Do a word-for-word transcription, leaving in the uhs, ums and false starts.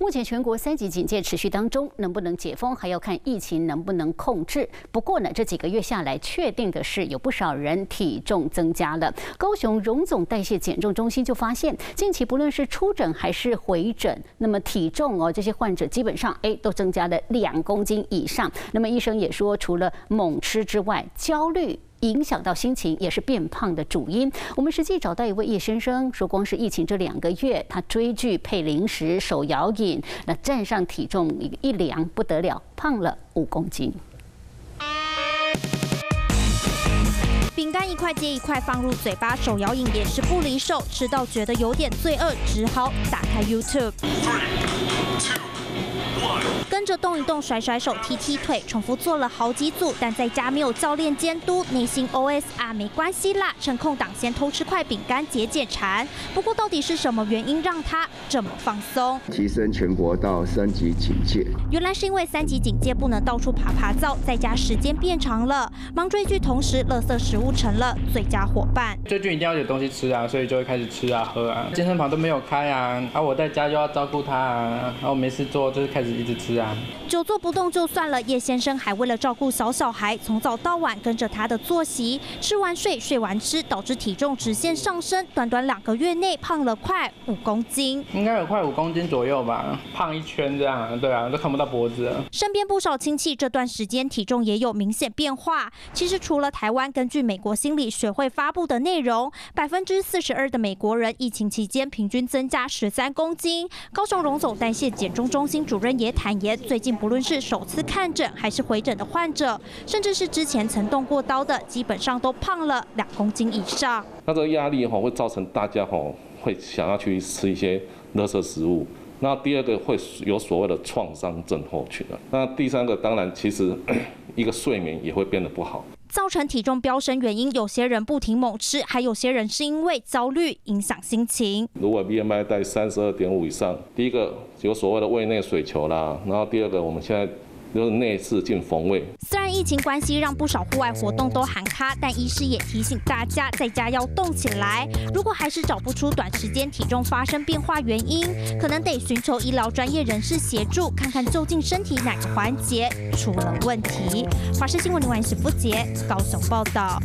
目前全国三级警戒持续当中，能不能解封还要看疫情能不能控制。不过呢，这几个月下来，确定的是有不少人体重增加了。高雄荣总代谢减重中心就发现，近期不论是出诊还是回诊，那么体重哦，这些患者基本上哎都增加了两公斤以上。那么医生也说，除了猛吃之外，焦虑影响到心情也是变胖的主因。我们实际找到一位叶先生，说光是疫情这两个月，他追剧、配零食、手摇饮，那站上体重一量不得了，胖了五公斤。饼干一块接一块放入嘴巴，手摇饮也是不离手，吃到觉得有点罪恶，只好打开 YouTube。跟着动一动，甩甩手，踢踢腿，重复做了好几组，但在家没有教练监督，内心 O S 啊，没关系啦，趁空档先偷吃块饼干解解馋。不过到底是什么原因让他这么放松？提升全国到三级警戒，原来是因为三级警戒不能到处爬爬灶，在家时间变长了，忙追剧同时，垃圾食物成了最佳伙伴。追剧一定要有东西吃啊，所以就会开始吃啊喝啊，健身房都没有开啊，啊我在家就要照顾他啊，然后没事做就是开始一直吃啊。 久坐不动就算了，叶先生还为了照顾小小孩，从早到晚跟着他的作息，吃完睡，睡完吃，导致体重直线上升。短短两个月内胖了快五公斤，应该有快五公斤左右吧，胖一圈这样，对啊，都看不到脖子了。身边不少亲戚这段时间体重也有明显变化。其实除了台湾，根据美国心理学会发布的内容，百分之四十二的美国人疫情期间平均增加十三公斤。高雄荣总代谢减重中心主任也坦言。 最近不论是首次看诊还是回诊的患者，甚至是之前曾动过刀的，基本上都胖了两公斤以上。那这个压力哈会造成大家哈会想要去吃一些垃圾食物。那第二个会有所谓的创伤症候群啊。那第三个当然其实一个睡眠也会变得不好。 造成体重飙升原因，有些人不停猛吃，还有些人是因为焦虑影响心情。如果 B M I 在 三十二点五 以上，第一个有所谓的胃内水球啦，然后第二个我们现在。 就是内视镜缝位。虽然疫情关系让不少户外活动都喊卡，但医师也提醒大家在家要动起来。如果还是找不出短时间体重发生变化原因，可能得寻求医疗专业人士协助，看看究竟身体哪个环节出了问题。华视新闻林婉石不杰高雄报道。